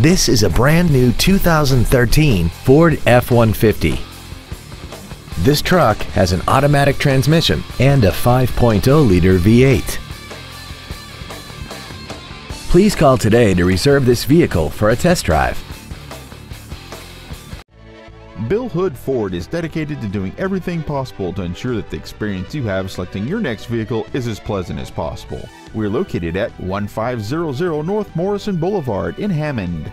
This is a brand new 2013 Ford F-150. This truck has an automatic transmission and a 5.0-liter V8. Please call today to reserve this vehicle for a test drive. Bill Hood Ford is dedicated to doing everything possible to ensure that the experience you have selecting your next vehicle is as pleasant as possible. We're located at 1500 North Morrison Boulevard in Hammond.